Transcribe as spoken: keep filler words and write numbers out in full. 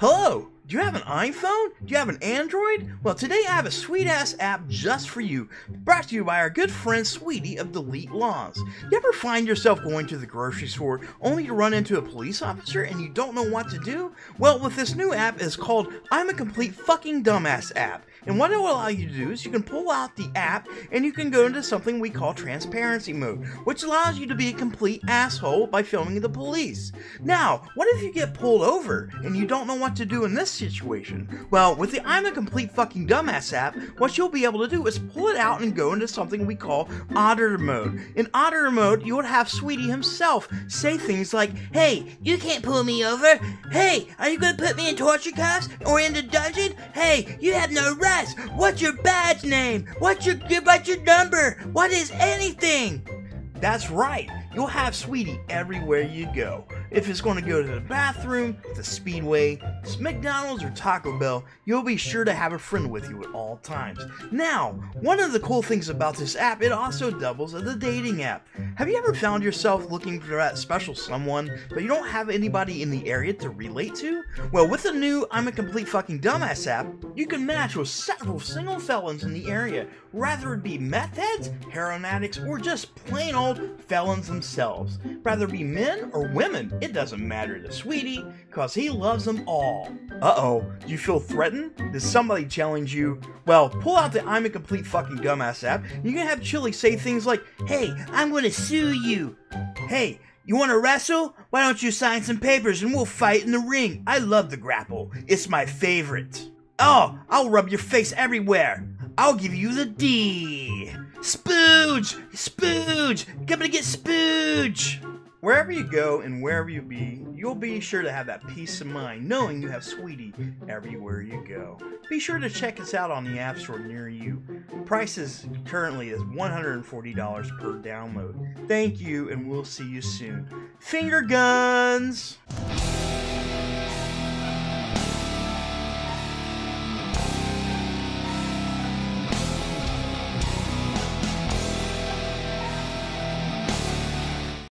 Hello! Do you have an iPhone? Do you have an Android? Well, today I have a sweet-ass app just for you, brought to you by our good friend Sweetie of Delete Lawz. You ever find yourself going to the grocery store only to run into a police officer and you don't know what to do? Well, with this new app, it's called I'm a Complete Fucking Dumbass app. And what it will allow you to do is you can pull out the app and you can go into something we call transparency mode, which allows you to be a complete asshole by filming the police. Now, what if you get pulled over and you don't know what to do in this situation? Well, with the I'm a Complete Fucking Dumbass app, what you'll be able to do is pull it out and go into something we call auditor mode. In auditor mode, you would have Sweetie himself say things like, "Hey, you can't pull me over. Hey, are you gonna put me in torture cuffs or in the dungeon? Hey, you have no rights. What's your badge name? What's your what's your number? What is anything?" That's right. You'll have Sweetie everywhere you go. If it's going to go to the bathroom, the Speedway, McDonald's, or Taco Bell, you'll be sure to have a friend with you at all times. Now, one of the cool things about this app, it also doubles as a dating app. Have you ever found yourself looking for that special someone, but you don't have anybody in the area to relate to? Well, with the new I'm a Complete Fucking Dumbass app, you can match with several single felons in the area, rather it be meth heads, heroin addicts, or just plain old felons themselves. Rather it be men or women, it doesn't matter to Sweetie, cause he loves them all. Uh-oh, do you feel threatened? Does somebody challenge you? Well, pull out the I'm a Complete Fucking Dumbass app, and you can have Chille say things like, "Hey, I'm gonna sue you. Hey, you wanna wrestle? Why don't you sign some papers and we'll fight in the ring? I love the grapple, it's my favorite. Oh, I'll rub your face everywhere. I'll give you the D. Spooge! Spooge! Come to get Spooge!" Wherever you go and wherever you be, you'll be sure to have that peace of mind knowing you have Sweetie everywhere you go. Be sure to check us out on the App Store near you. Prices currently is one hundred forty dollars per download. Thank you, and we'll see you soon. Finger guns!